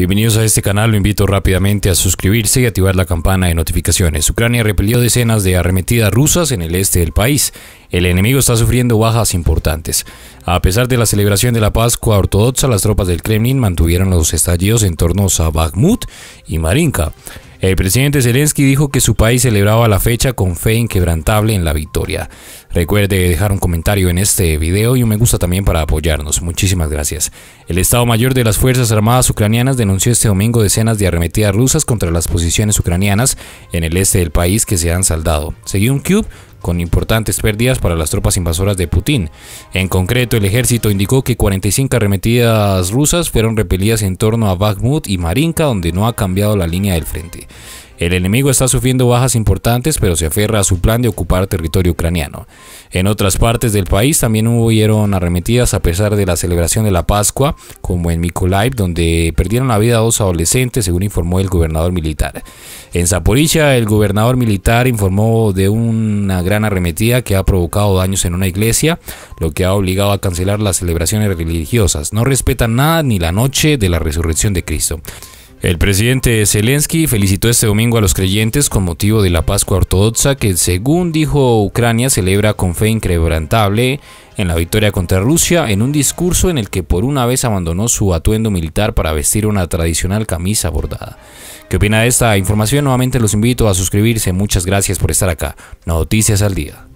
Bienvenidos a este canal, lo invito rápidamente a suscribirse y activar la campana de notificaciones. Ucrania repelió decenas de arremetidas rusas en el este del país. El enemigo está sufriendo bajas importantes. A pesar de la celebración de la Pascua ortodoxa, las tropas del Kremlin mantuvieron los estallidos en torno a Bakhmut y Marinka. El presidente Zelensky dijo que su país celebraba la fecha con fe inquebrantable en la victoria. Recuerde dejar un comentario en este video y un me gusta también para apoyarnos. Muchísimas gracias. El Estado Mayor de las Fuerzas Armadas Ucranianas denunció este domingo decenas de arremetidas rusas contra las posiciones ucranianas en el este del país que se han saldado, según Kyiv, con importantes pérdidas para las tropas invasoras de Putin. En concreto, el ejército indicó que 45 arremetidas rusas fueron repelidas en torno a Bakhmut y Marinka, donde no ha cambiado la línea del frente. El enemigo está sufriendo bajas importantes, pero se aferra a su plan de ocupar territorio ucraniano. En otras partes del país también hubieron arremetidas a pesar de la celebración de la Pascua, como en Mykolaiv, donde perdieron la vida 2 adolescentes, según informó el gobernador militar. En Zaporizhia, el gobernador militar informó de una gran arremetida que ha provocado daños en una iglesia, lo que ha obligado a cancelar las celebraciones religiosas. No respetan nada ni la noche de la resurrección de Cristo. El presidente Zelensky felicitó este domingo a los creyentes con motivo de la Pascua ortodoxa que, según dijo, Ucrania celebra con fe inquebrantable en la victoria contra Rusia, en un discurso en el que por una vez abandonó su atuendo militar para vestir una tradicional camisa bordada. ¿Qué opina de esta información? Nuevamente los invito a suscribirse. Muchas gracias por estar acá. Noticias al día.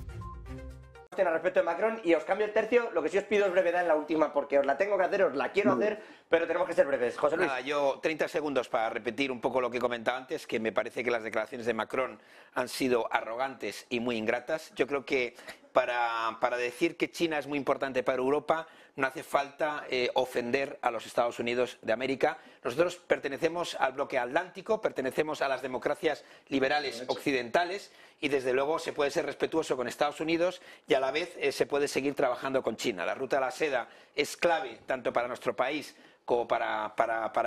Al respecto de Macron, y os cambio el tercio. Lo que sí os pido es brevedad en la última, porque os la tengo que hacer, os la quiero hacer, pero tenemos que ser breves. José Luis. Nada, yo 30 segundos para repetir un poco lo que comentaba antes, que me parece que las declaraciones de Macron han sido arrogantes y muy ingratas. Yo creo que para decir que China es muy importante para Europa no hace falta ofender a los Estados Unidos de América. Nosotros pertenecemos al bloque atlántico, pertenecemos a las democracias liberales occidentales y desde luego se puede ser respetuoso con Estados Unidos y a la vez se puede seguir trabajando con China. La ruta de la seda es clave tanto para nuestro país como para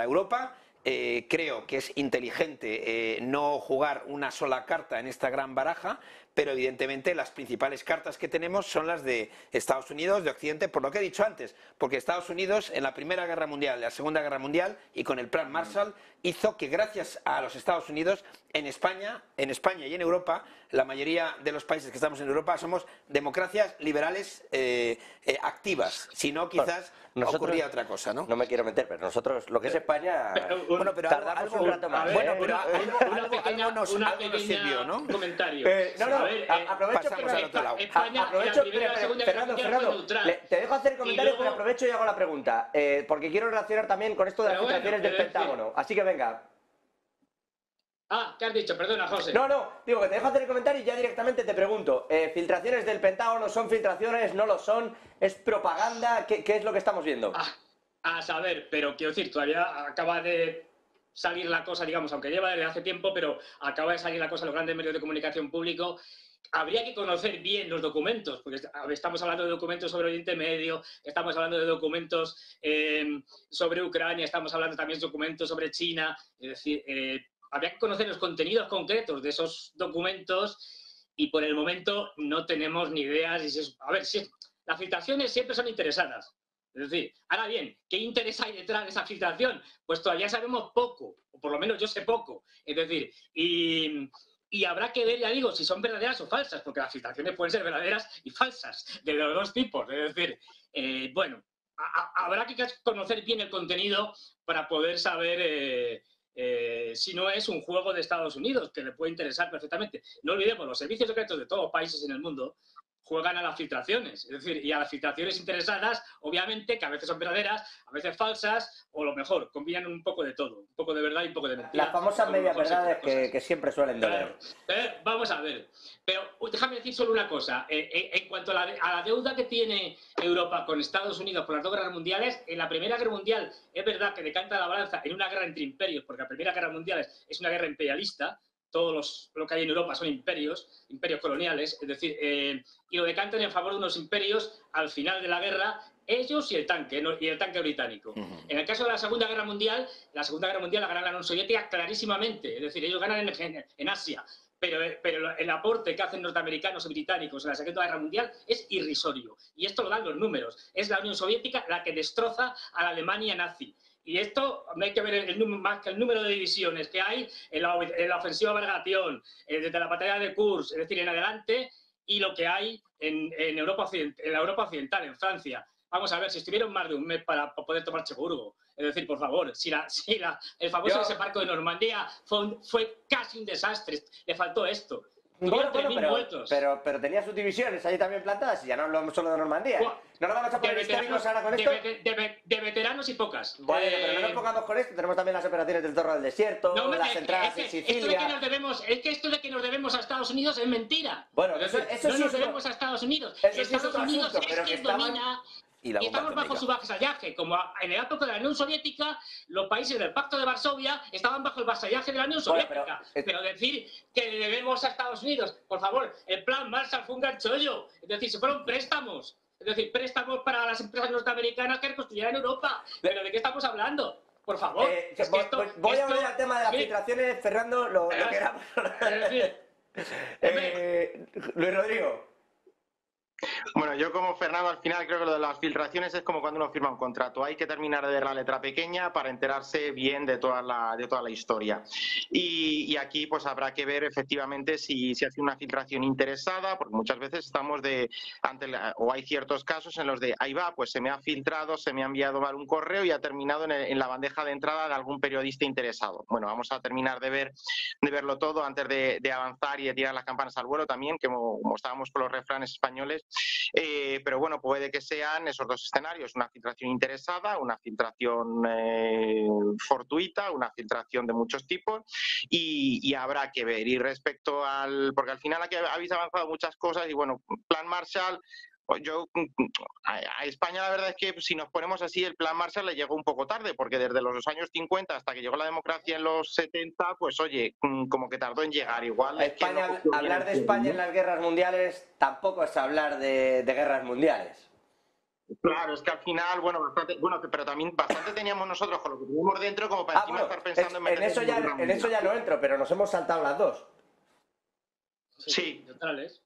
Europa. Creo que es inteligente no jugar una sola carta en esta gran baraja, pero evidentemente las principales cartas que tenemos son las de Estados Unidos, de Occidente, por lo que he dicho antes, porque Estados Unidos en la Primera Guerra Mundial, la Segunda Guerra Mundial y con el Plan Marshall hizo que gracias a los Estados Unidos en España y en Europa, la mayoría de los países que estamos en Europa somos democracias liberales activas, si no quizás ocurría otra cosa, ¿no? No me quiero meter, pero nosotros, lo que es España... Bueno, pero tardamos un rato más. Bueno, pero algo nos sirvió, ¿no? Comentario. Aprovecho que Fernando, te dejo hacer el comentario, pero aprovecho y hago la pregunta, porque quiero relacionar también con esto de las filtraciones del Pentágono. Así que venga. Ah, ¿qué has dicho? Perdona, José. No, digo que te dejo hacer el comentario y ya directamente te pregunto. ¿Filtraciones del Pentágono son filtraciones? ¿No lo son? ¿Es propaganda? ¿Qué es lo que estamos viendo? A saber, pero quiero decir, todavía acaba de salir la cosa, digamos, aunque lleva desde hace tiempo, pero acaba de salir la cosa en los grandes medios de comunicación público. Habría que conocer bien los documentos, porque estamos hablando de documentos sobre Oriente Medio, estamos hablando de documentos sobre Ucrania, estamos hablando también de documentos sobre China. Es decir, habría que conocer los contenidos concretos de esos documentos y por el momento no tenemos ni ideas. Las filtraciones siempre son interesadas. Es decir, ahora bien, ¿qué interés hay detrás de esa filtración? Pues todavía sabemos poco, o por lo menos yo sé poco. Es decir, y habrá que ver, ya digo, si son verdaderas o falsas, porque las filtraciones pueden ser verdaderas y falsas, de los dos tipos. Es decir, bueno, habrá que conocer bien el contenido para poder saber si no es un juego de Estados Unidos, que le puede interesar perfectamente. No olvidemos, los servicios secretos de todos los países en el mundo juegan a las filtraciones, es decir, y a las filtraciones interesadas, obviamente, que a veces son verdaderas, a veces falsas, o lo mejor, combinan un poco de todo, un poco de verdad y un poco de mentira. Las famosas medias verdades que siempre suelen doler. Vamos a ver, pero déjame decir solo una cosa, en cuanto a la deuda que tiene Europa con Estados Unidos por las dos guerras mundiales, en la Primera Guerra Mundial es verdad que decanta la balanza en una guerra entre imperios, porque la Primera Guerra Mundial es una guerra imperialista. Lo que hay en Europa son imperios coloniales, es decir, y lo decantan en favor de unos imperios al final de la guerra, ellos y el tanque británico. En el caso de la Segunda Guerra Mundial la ganó la Unión Soviética clarísimamente, es decir, ellos ganan en Asia, pero el aporte que hacen norteamericanos y británicos en la Segunda Guerra Mundial es irrisorio, y esto lo dan los números. Es la Unión Soviética la que destroza a la Alemania nazi. Y esto hay que ver más que el número de divisiones que hay en la ofensiva Bargatión, desde la batalla de Kursk, es decir, en adelante, y lo que hay en la Europa Occidental, en Francia. Vamos a ver, si estuvieron más de un mes para poder tomar Cheburgo. Es decir, por favor, el famoso ese barco de Normandía fue casi un desastre, le faltó esto. Bueno, pero tenía sus divisiones allí también plantadas, y ya no hablamos solo de Normandía. Bueno, ¿no nos vamos a poner histéricos ahora con esto? De veteranos y pocas. Bueno, pero no nos pongamos con esto. Tenemos también las operaciones del Zorro del Desierto, no, las entradas en Sicilia. Esto de que nos debemos a Estados Unidos es mentira. Bueno, eso no nos debemos a Estados Unidos. Estados Unidos es quien domina. Y estamos bajo su vasallaje, como en el época de la Unión Soviética, los países del Pacto de Varsovia estaban bajo el vasallaje de la Unión Soviética. Bueno, pero decir que le debemos a Estados Unidos, por favor, el plan Marshall fue un ganchoyo. Es decir, se fueron préstamos. Es decir, préstamos para las empresas norteamericanas que reconstruyeran Europa. Pero ¿de qué estamos hablando? Por favor. Voy a volver al tema de las filtraciones, Fernando, lo queramos. Luis Rodrigo. Bueno, yo como Fernando al final creo que lo de las filtraciones es como cuando uno firma un contrato. Hay que terminar de ver la letra pequeña para enterarse bien de toda la historia. Y aquí pues habrá que ver efectivamente si hace una filtración interesada, porque muchas veces estamos o hay ciertos casos en los de ahí va, pues se me ha filtrado, se me ha enviado mal un correo y ha terminado en la bandeja de entrada de algún periodista interesado. Bueno, vamos a terminar de verlo todo antes de avanzar y de tirar las campanas al vuelo también, que como estábamos con los refranes españoles. Pero bueno, puede que sean esos dos escenarios, una filtración interesada, una filtración fortuita, una filtración de muchos tipos, y habrá que ver. Y respecto porque al final aquí habéis avanzado muchas cosas y bueno, plan Marshall. A España la verdad es que si nos ponemos así el plan Marshall le llegó un poco tarde, porque desde los años 50 hasta que llegó la democracia en los 70, pues oye, como que tardó en llegar igual. Hablar de España en las guerras mundiales tampoco es hablar de guerras mundiales. Claro, es que al final, bueno, pero también bastante teníamos nosotros con lo que tuvimos dentro como para estar pensando en eso ya no entro, pero nos hemos saltado las dos. Sí. Totales.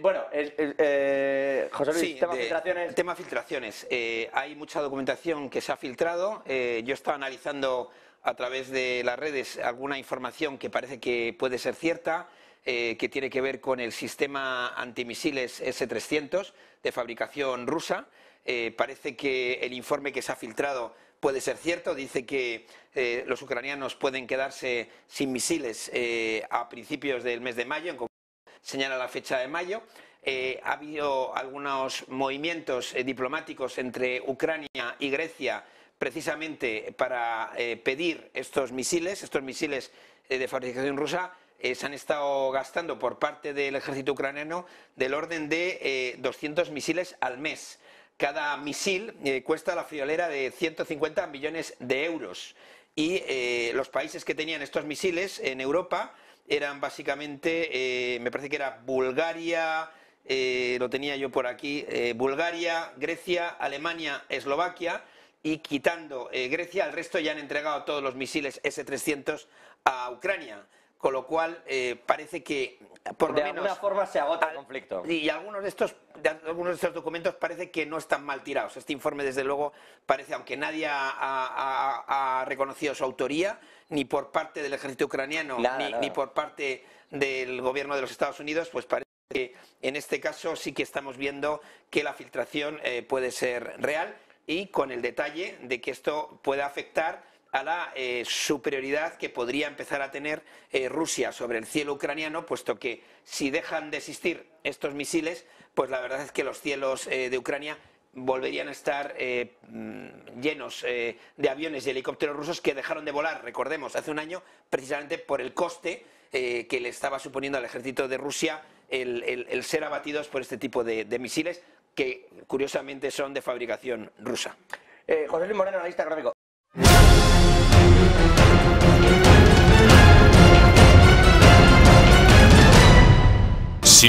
Bueno, José Luis, sí, tema filtraciones. Tema filtraciones. Hay mucha documentación que se ha filtrado. Yo estaba analizando a través de las redes alguna información que parece que puede ser cierta, que tiene que ver con el sistema antimisiles S-300 de fabricación rusa. Parece que el informe que se ha filtrado puede ser cierto. Dice que los ucranianos pueden quedarse sin misiles a principios del mes de mayo. Señala la fecha de mayo. Ha habido algunos movimientos diplomáticos entre Ucrania y Grecia precisamente para pedir estos misiles de fabricación rusa. Se han estado gastando por parte del ejército ucraniano del orden de 200 misiles al mes. Cada misil cuesta la friolera de 150 millones de euros y los países que tenían estos misiles en Europa eran básicamente, me parece que era Bulgaria, lo tenía yo por aquí, Bulgaria, Grecia, Alemania, Eslovaquia, y quitando Grecia, al resto ya han entregado todos los misiles S-300 a Ucrania. Con lo cual parece que por de alguna forma se agota el conflicto. Y algunos de estos documentos parece que no están mal tirados. Este informe, desde luego, parece, aunque nadie ha reconocido su autoría, ni por parte del ejército ucraniano, ni por parte del gobierno de los Estados Unidos, pues parece que en este caso sí que estamos viendo que la filtración puede ser real, y con el detalle de que esto puede afectar a la superioridad que podría empezar a tener Rusia sobre el cielo ucraniano, puesto que si dejan de existir estos misiles, pues la verdad es que los cielos de Ucrania volverían a estar llenos de aviones y helicópteros rusos que dejaron de volar, recordemos, hace un año, precisamente por el coste que le estaba suponiendo al ejército de Rusia el ser abatidos por este tipo de misiles, que curiosamente son de fabricación rusa. José Luis Moreno, analista gráfico. Si